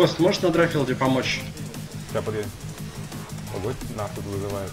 Пост, можешь на Драфилде помочь? Сейчас, подъедем. Ого, нас тут вызывают.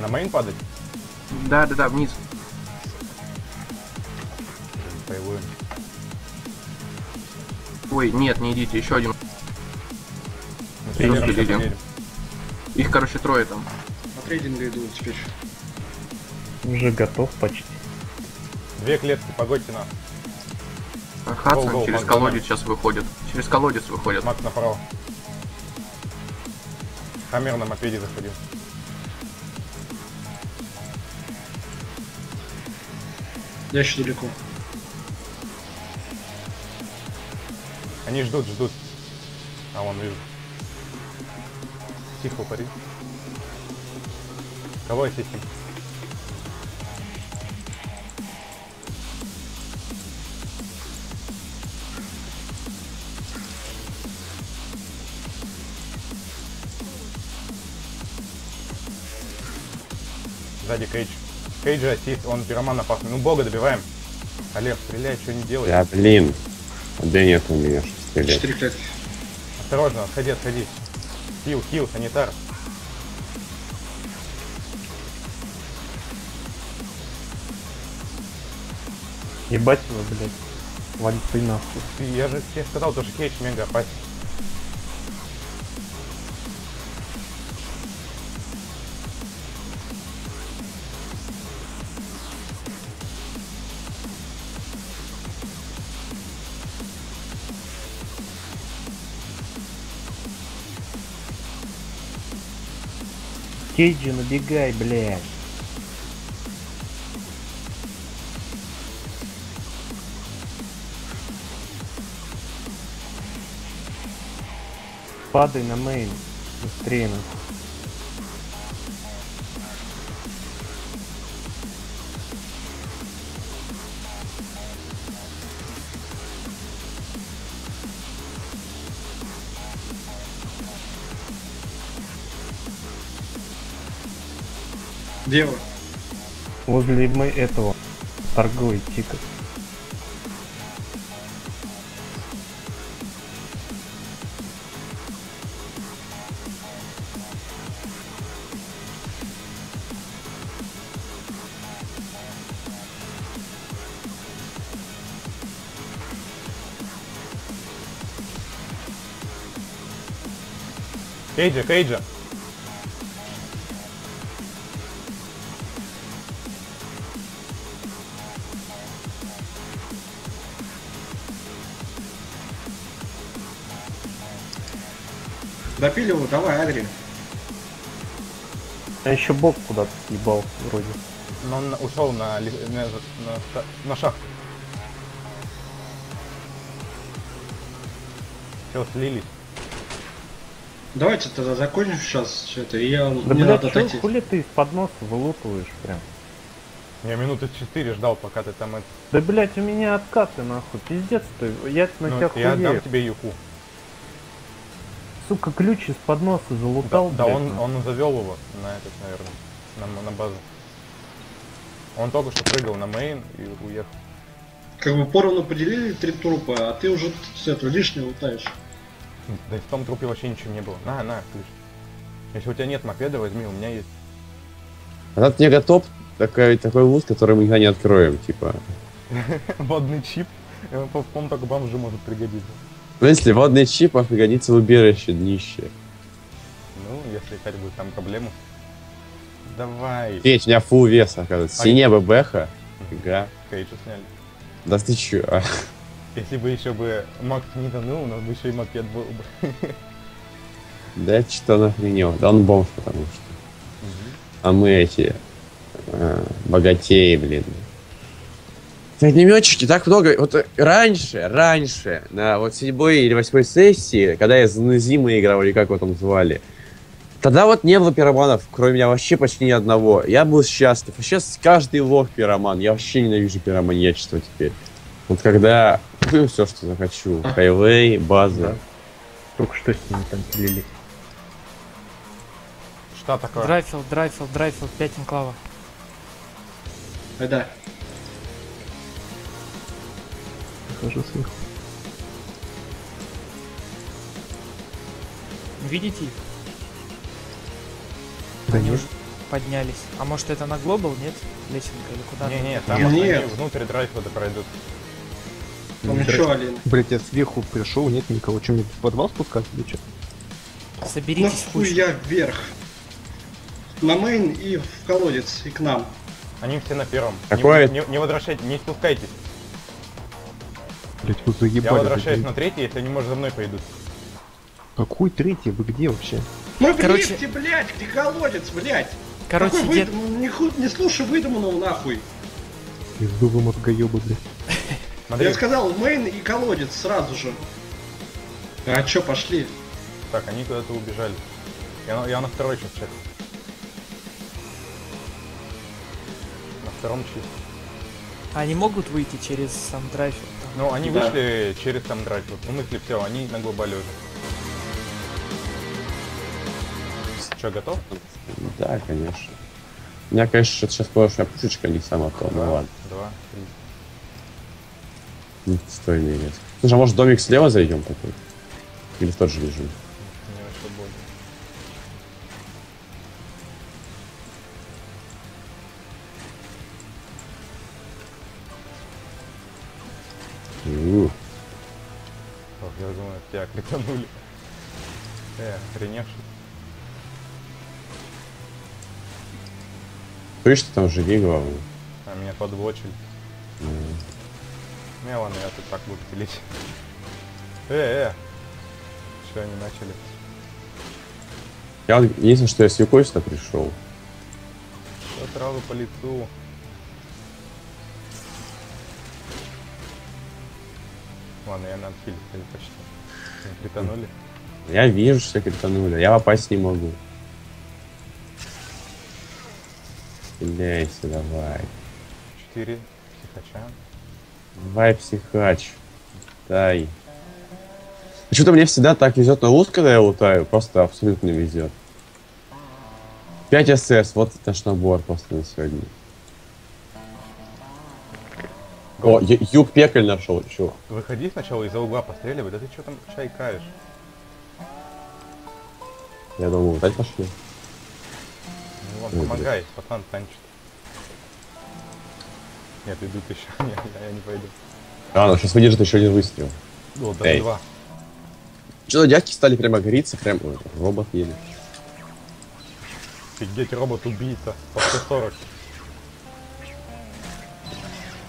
На мейн падать? Да, да, да, вниз. Боевую. Ой, нет, не идите, еще один. Их, короче, трое там. На трейдинге идут теперь. Уже готов почти. Две клетки, погодьте нас. Хадсон через колодец сейчас выходит. Через колодец выходит. Мак направо. Хаммер на мопеде заходил. Я еще далеко. Они ждут, ждут. А вон вижу. Тихо, пари. Кого осистим? Сзади Кейдж. Кейджа ассист, он пироман опасный. Ну бога добиваем. Олег, стреляй, что не делай. Да блин. Да нет у меня, что стрелять. 4 клетки. Осторожно, отходи, отходи. Хил, хил, санитар. Ебать его, блядь. Вали ты нахуй. Я же тебе сказал, что Кейдж мега опасен. Кейджи, набегай, блядь. Падай на мейн. Быстрее нас. Где вы? Возле мы этого торговый тикет. Кейджа, Кейджа. Допили его, давай, Адри. А еще бог куда-то ебал вроде. Но он ушел на шахту. Все, слились. Давайте тогда закончим сейчас все это, и я... Да мне надо отойти. Хули ты из-под носа вылупываешь прям? Я минуты 4 ждал, пока ты там... это. Да, блядь, у меня откаты, нахуй, пиздец ты, я на тебя хуею. Я отдам тебе юху. Сука, ключ из-под носа залутал. Да, да, он завел его на этот, наверное, на базу. Он только что прыгал на мейн и уехал. Как бы поровну поделили три трупа, а ты уже все это лишнее лутаешь. Да и в том трупе вообще ничего не было. На, ключ. Если у тебя нет мопеда, возьми, у меня есть. А тут мега топ, такой лут, который мы никогда не откроем, типа. Водный чип, он только бомжи может пригодиться. Ну если водный чип, а пригодится в убежище, днище. Ну, если опять будет там проблема. Давай. Петь, у меня фул вес, оказывается. Синяя ББХ. Фига. Кейджа сняли. Да ты чё? Если бы еще бы Макс не тонул, у нас бы еще и мопед был бы. Да что он охренел. Да он бомж, потому что. А мы эти... богатеи, блин. Огнеметчики так много. Вот раньше, на вот 7-й или 8-й сессии, когда я за зимы играл, или как его там звали, тогда вот не было пироманов, кроме меня вообще почти ни одного. Я был счастлив. А сейчас каждый лох пироман. Я вообще ненавижу пироманьячество теперь. Вот когда купим все, что захочу. Хайвей, база. Да. Только что с ними там пилили. Что такое? Драйфил, 5 инклава. Да. даже сверху. Видите их? Да они нет. Поднялись. А может это на глобал, нет? Лесенка или куда-то? Не-не, там они внутрь драйв-вода пройдут. Ну что, Алина? Блять, я сверху пришел, нет никого. Че, мне в подвал спускать или что? Соберитесь в кучу. Я вверх. На мейн и в колодец, и к нам. Они все на первом. Не возвращайтесь, не спускайтесь. Блять, тут заебали. Я возвращаюсь на третий, если они, может, за мной пойдут. Какой третий? Вы где вообще? Мы короче... в лифте, блядь, где колодец, блядь. Короче, дед... не слушай выдуманного, нахуй. Пиздовый мозгоёба, блядь. Я сказал, мейн и колодец сразу же. А чё, пошли? Так, они куда-то убежали. Я на второй сейчас чек. На втором чек. А они могут выйти через сам драйв? Ну, они да. Вышли через сам драйв. В смысле, все, они на глобале уже. Че, готов? Да, конечно. У меня, конечно, сейчас хорошая пушечка не сама то, ну ладно. 2, 3. Нет, стой, не резко. Слушай, а может домик слева зайдем такой? Или в тот же лежим? Не вообще больно. Ох, я думаю, тебя кликанули. Охреневший. Слышь, ты там живи, главное. А меня подвочили. Не, ладно, я тут так буду пилить. Что они начали? Я вот, единственное, что я с юкой сюда пришел. Что травы по лицу? Ладно, я на отхиле почти. Кританули? Я вижу, что кританули. Я попасть не могу. Стреляйся, давай. 4 психача. Давай, психач. Дай. Почему-то мне всегда так везет на лут, когда я лутаю. Просто абсолютно везет. 5 СС. Вот наш набор просто на сегодня. О, юг пекаль нашел. Чего? Выходи сначала из-за угла постреливай. Да ты что там чайкаешь? Я думал, лутать пошли. Он помогает, пацан танчит. Нет, идут еще. Нет, я не пойду. А, ну сейчас выдержит еще один выстрел. Ну, даже 2. Что-то дядьки стали прямо гориться, прям робот ели. Офигеть, робот убийца. По 140.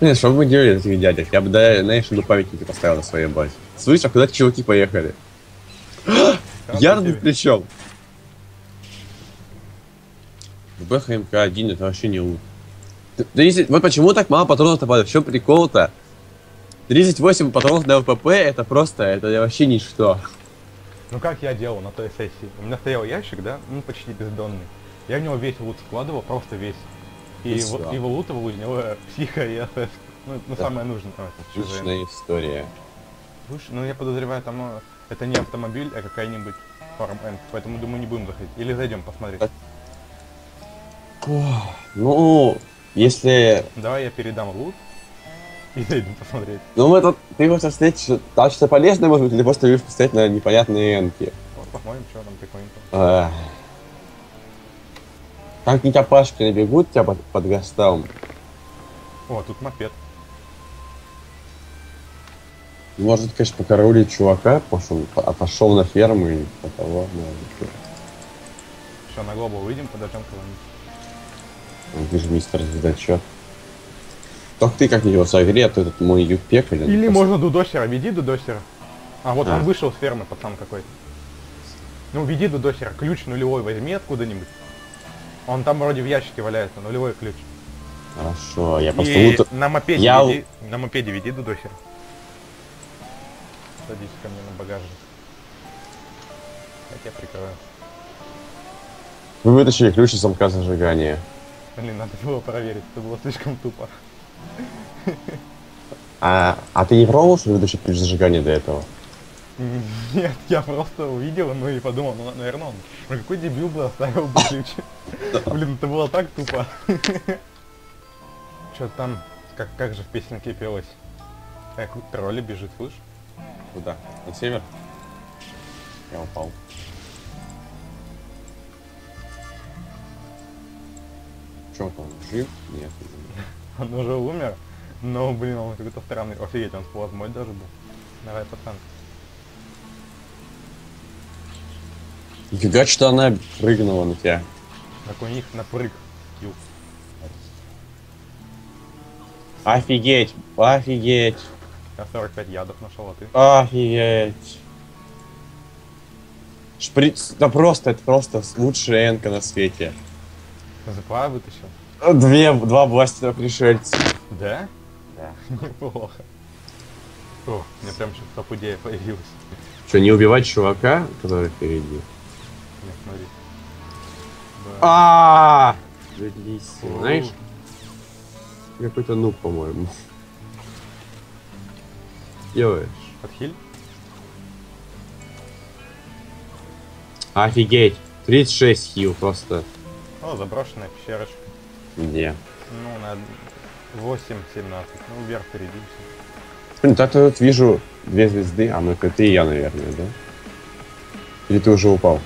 Нет, что бы мы делали этих дядек? Я бы, знаешь, на памятники поставил на своей базе. Слышь, а куда-то чуваки поехали? Ярд причем. БХМК-1 это вообще не лут. 30... Вот почему так мало патронов-то падает? В чем прикол-то? 38 патронов на ВПП это просто, это вообще ничто. Ну как я делал на той сессии? У меня стоял ящик, да? Ну почти бездонный. Я в него весь лут складывал, просто весь. И вылутывал из него психа и АСС. Ну, да. Самое нужное. Вышная история. Ну я подозреваю, там это не автомобиль, а какая-нибудь фарм-энд. Поэтому думаю, не будем заходить. Или зайдем посмотреть. Ну, если... Давай я передам лут и зайду посмотреть. Ну, мы тут... Ты хочешь встретить... Там что-то полезное, может быть, или просто любишь посмотреть на непонятные энки. Вот, посмотрим, что там прикольно. Как не топашки набегут тебя под гастом. О, тут мопед. Может, конечно, покараулить чувака, потому что он отошел на ферму и по того. Все, на глобу выйдем, подождем кого-нибудь. Ты же мистер звездочет. Только ты как-нибудь его согрел, а то этот мой юпек или... Или можно дудосера, веди дудосера. А вот он вышел с фермы, пацан какой-то. Ну веди дудосера, ключ нулевой возьми откуда-нибудь. Он там вроде в ящике валяется, нулевой ключ. Хорошо, я просто лут... на мопеде веди дудосера. Садись ко мне на багажник. Я тебя прикрываю. Вы вытащили ключ из замка зажигания. Блин, надо было проверить, это было слишком тупо. А ты не пробовал, что вытащить ключ зажигания до этого? Нет, я просто увидел, ну и подумал, ну наверное он. Ну какой дебил бы оставил бы ключ? Блин, это было так тупо. Чё там, как же в песенке пелось? Тролли бежит, слышь? Куда? На север? Я упал. Че он там, жив? Нет, он уже умер, но, блин, он какой-то странный. Офигеть, он с плазмой даже был. Давай, пацан. Фига, что она прыгнула на тебя. Так у них напрыг. Офигеть, офигеть. Я 45 ядов нашел, а ты? Офигеть. Шприц, да просто, это просто лучшая энка на свете. ЗПА вытащил? Два бластера пришельца. Да? Да. Неплохо. О, мне прям что-то похудее появилось. Что, не убивать чувака, который впереди? Нет, смотри. А-а-а! Знаешь? Какой-то нуб, по-моему. Делаешь. Подхиль? Офигеть! 36 хил просто. О, заброшенная пещерочка. Где? Ну, на 8-17. Ну, вверх впереди. Блин, так я тут вижу 2 звезды. А, ну это ты и я, наверное, да? Или ты уже упал?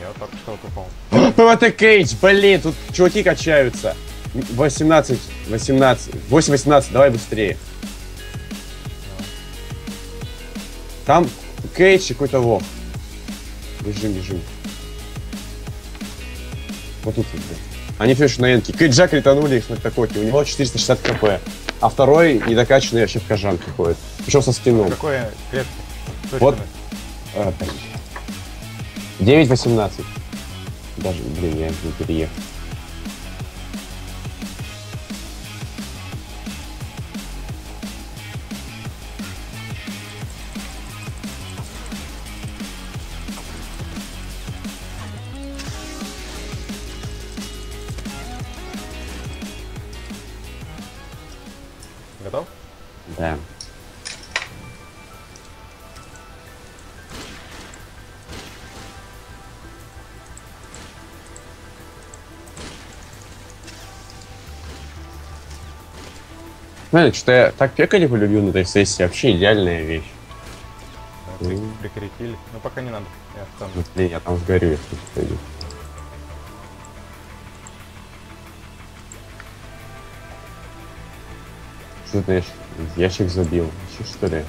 Я только что упал. ПВТ Кейдж, блин, тут чуваки качаются. 18, 18, 8, 18, давай быстрее. Там Кейдж и какой-то лох. Бежим, бежим. Вот тут вот. Они все еще на энке. Кейджа кританули их на кокоте. У него 460 кп. А второй недокачанный вообще в кожанке ходит. Причем со скином. Какое клетка? Вот. 9-18. Даже, блин, я не переехал. Готов? Да. Знаете, что я так пекали полюбил на этой сессии, вообще идеальная вещь. Да, прикрепили. Ну пока не надо. Я там, блин, я там сгорю, если пойду. Что ты ящик забил? Что ли?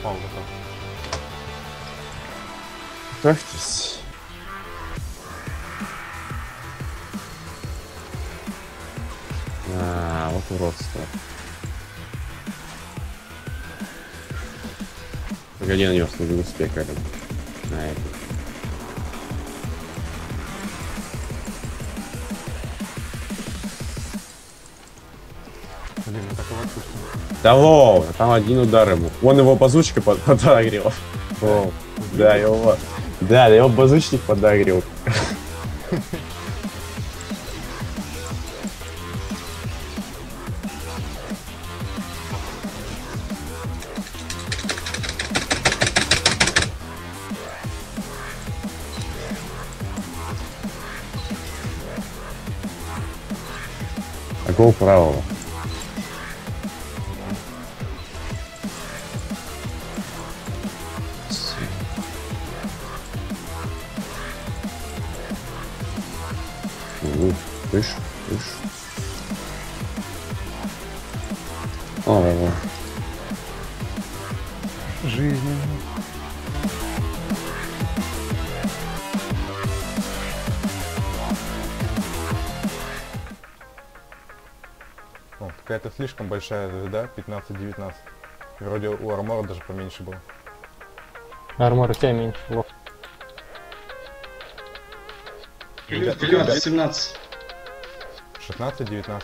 Упал, готов. Готовьтесь. А, вот уродство. Погоди, на него служил успеха. На это. Блин, ну такого отпустил. Да лоу, там один удар ему. Он его базучка подогрел. Лоу. Да, его базучник подогрел. Гол правого. Пыш, пыш. О, жизнь. Какая-то слишком большая звезда, 15-19. Вроде у армора даже поменьше было. Армор у тебя меньше, лох. Вперед, 17. 16-19.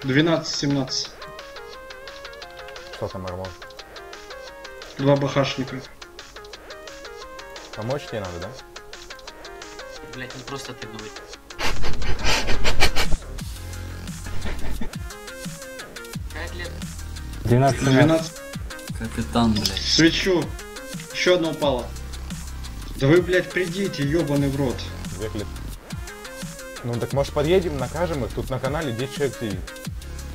12-17. Что там армор? 2 бахашника. Помочь тебе надо, да? Блять, не просто ты думаешь. Лет. 12. Капитан, блядь. Свечу. Еще одна упала. Да вы, блядь, придите, ёбаный в рот. Поехали. Ну так, может, подъедем, накажем их? Тут на канале 10 человек сидит.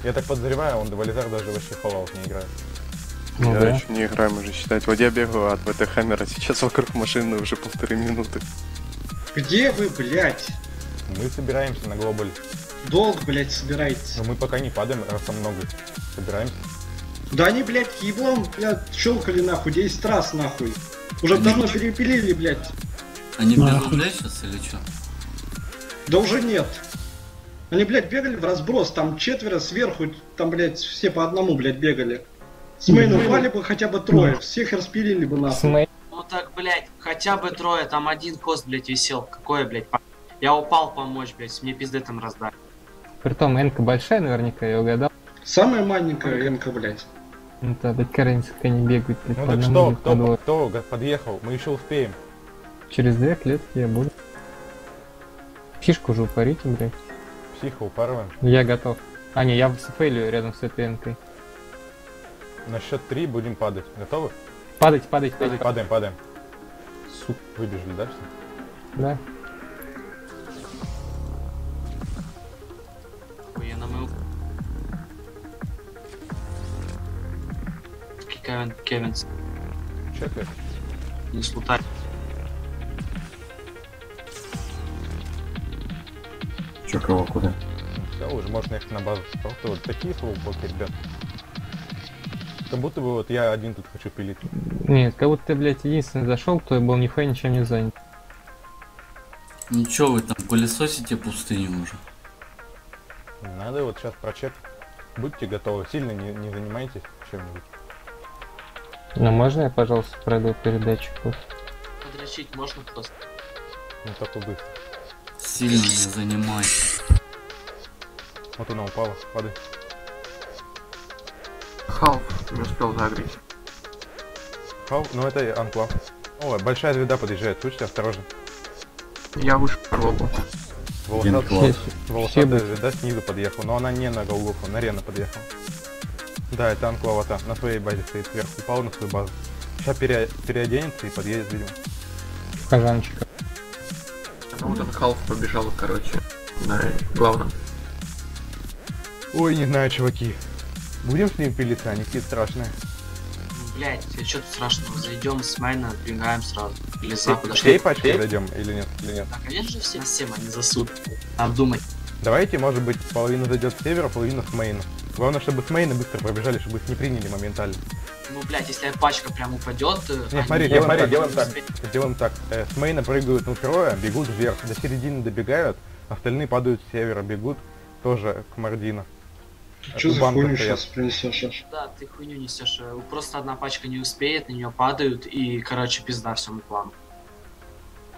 Я так подозреваю, он Девализар даже вообще хавал не играет. Ну, я еще не играю, можно считать. Вот я бегаю от ВТ Хаммера, сейчас вокруг машины уже 1,5 минуты. Где вы, блядь? Мы собираемся на глобаль. Долг, блядь, собирается. Но мы пока не падаем, раз там много. Собираемся. Да они, блядь, еблом, блядь, щелкали нахуй, 10 раз нахуй. Уже они... давно перепилили, блядь. Они бегут, блядь, сейчас или что? Да уже нет. Они, блядь, бегали в разброс, там четверо сверху, там, блядь, все по одному, блядь, бегали. С мейна упали бы хотя бы трое, всех распилили бы нахуй. Ну так, блядь, хотя бы трое, там один кост, блядь, висел. Какое, блядь, я упал помочь, блядь, мне пизды там раздали. Притом, энка большая наверняка, я угадал. Самая маленькая энка, блядь. Ну да, блядь, каренец, кто не бегает. Ну так что, кто подъехал, мы еще успеем. Через 2 лет я буду. Фишку же упорите, блядь. Психо упарываем. Я готов. А, не, я фейлю рядом с этой энкой. На счет 3 будем падать. Готовы? Падать. Падаем. Сука, выбежали, да? Да. Охуенно мы... Кевин. Че ты? Не слутай. Че, кого, куда? Все, уже можно ехать на базу. Просто вот такие слоупоки, ребят. Как будто бы вот я один тут хочу пилить. Нет, как будто ты, блядь, единственный зашел, кто был нихуя ничем не занят. Ничего, вы там пылесосите пустыню уже. Надо вот сейчас прочек. Будьте готовы, сильно не занимайтесь чем-нибудь. Ну можно я, пожалуйста, пройду передачу? Подрочить можно просто. Ну только быстро. Сильно не занимайтесь. Вот она упала, падай. Халф не успел загреть. Халф, ну это анклав. Ой, большая звезда подъезжает, слушайте, осторожно. Я вышел на голову. Волосатая звезда снизу подъехала, но она не на Голгофу, на Рена подъехала. Да, это анклавата, на своей базе стоит сверху, упал на свою базу. Сейчас переоденется и подъедет, видимо. Казанчика. А вот он Халф побежал, короче, на главном. Ой, не знаю, чуваки. Будем с ним пилиться, они какие страшные. Блять, что-то страшного. Зайдем с майна, отбегаем сразу. Или за всей пачкой зайдем, или нет? Да, конечно же, всем они засут. Обдумать. Давайте, может быть, половина зайдет с севера, половина с мейна. Главное, чтобы с мейна быстро пробежали, чтобы их не приняли моментально. Ну, блять, если пачка прям упадет... Не, смотри, делаем так. С мейна прыгают на трое, бегут вверх, до середины добегают, остальные падают с севера, бегут тоже к Мардину. А что за хуйню сейчас принесешь? Да, ты хуйню несешь. Просто одна пачка не успеет, на нее падают и, короче, пизда всем плану.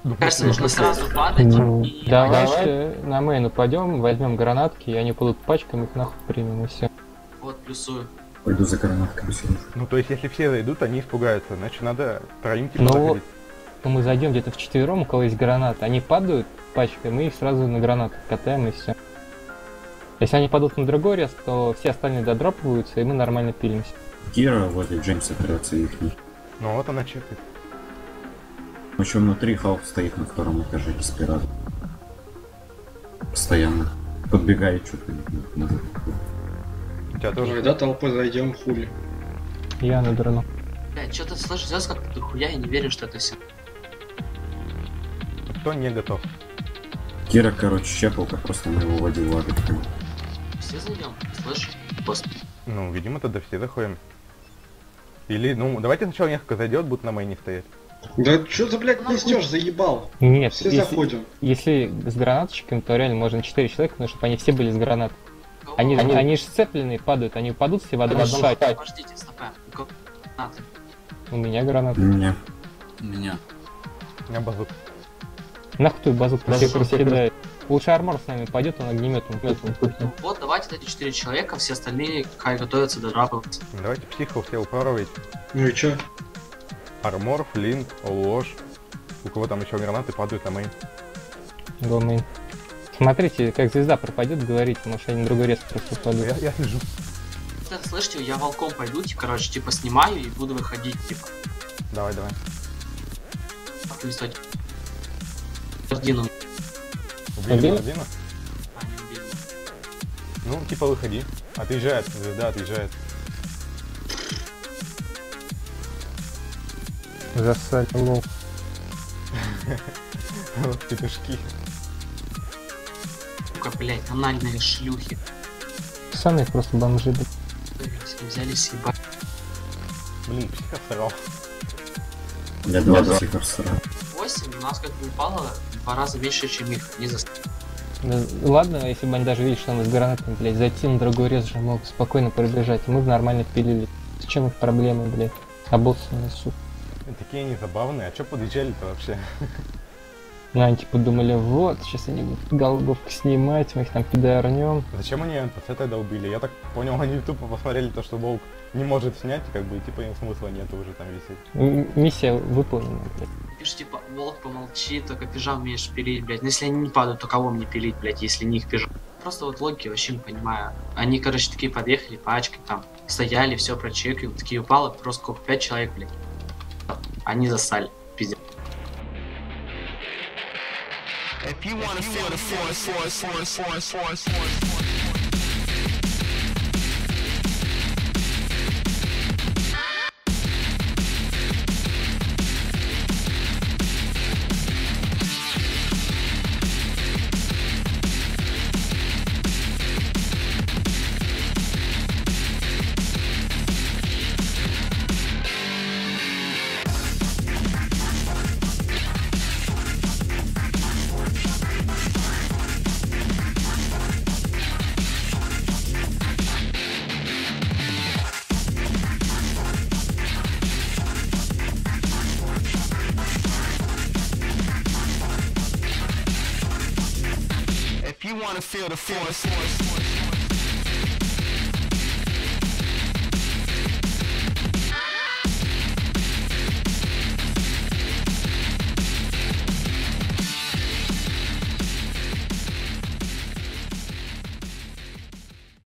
Ну, кажется, нужно сразу падать. И... Давай на мейн упадем, возьмем гранатки, и они будут пачками, их нахуй примем и все. Вот, плюсую. Пойду за гранатками. Ну, то есть, если все зайдут, они испугаются, значит, надо троим типа заходить. Ну, мы зайдем где-то вчетвером, у кого есть гранаты, они падают пачкой, мы их сразу на гранатах катаем и все. Если они падут на другой рез, то все остальные додропываются, и мы нормально пилимся. Кира возле Джеймса прется их. Ну вот она чекает. Еще внутри Халф стоит на 2-м этаже Деспирадо. Постоянно. Подбегает что-то. У тебя тоже... Когда толпы зайдем, хули. Я надрану. Блядь, что-то слышишь, звезд как-то хуя, я не верю, что это все. Кто не готов? Кира, короче, щепал, как просто мы его водил лапочками. Все зайдем, слышишь? Ну, видимо, тогда все заходим. Или, ну, давайте сначала несколько зайдет, будут на майне стоять. Да что ты, блядь, несешь, заебал? Нет, все заходим. Если с гранаточками, то реально можно 4 человека, потому чтобы они все были с гранат. Они же сцепленные падают, они упадут все в одном шаге. Подождите, стоп. У меня гранаты. У меня. У меня базук. Нахуй твою базук проседает. Лучше армор с нами пойдет, он огнеметом. Вот, давайте эти 4 человека, все остальные хай готовятся дорабатывать. Давайте психов все упарывать. Ну и чё? Армор, флинт, ложь. У кого там еще гранаты падают на мейн? Го мейн. Смотрите, как звезда пропадет, говорите, может они на другой рез просто упадут. Я слежу. Так, слышите, я волком пойду, короче, типа снимаю и буду выходить, типа. Давай. листать. Убили, Мардина? А, не убили. Ну, типа, выходи. Отъезжает, звезда отъезжает. Засадил. Лол. Вот петушки. Сука, блядь, анальные шлюхи. Пацаны просто бомжи. Взяли съебать. Блин, психов срал. Да, 20 психов срал. 8 у нас как бы упало в 2 раза меньше, чем их. Не заставили. Да, ладно, если бы они даже видели, что мы с гранатами, блядь, зайти на другой рез же могут спокойно пробежать. Мы бы нормально пилили. С чем их проблемы, блядь? А боссы несут. Такие они забавные. А чё подъезжали-то вообще? Ну, они типа думали, вот, сейчас они будут голубовку снимать, мы их там пидорнем. Зачем они НПЦ тогда убили? Я так понял, они тупо посмотрели то, что волк не может снять, как бы, и типа им смысла нету уже там висеть. Миссия выполнена, блядь. Ты ж типа, волк, помолчи, только пижа умеешь пилить, блядь. Но если они не падают, то кого мне пилить, блядь, если не их пижа? Просто вот логики вообще не понимаю. Они, короче, такие подъехали, пачкой там, стояли, все прочекали, такие упало, просто сколько, 5 человек, блядь. Они засали, пиздец. Feel the force.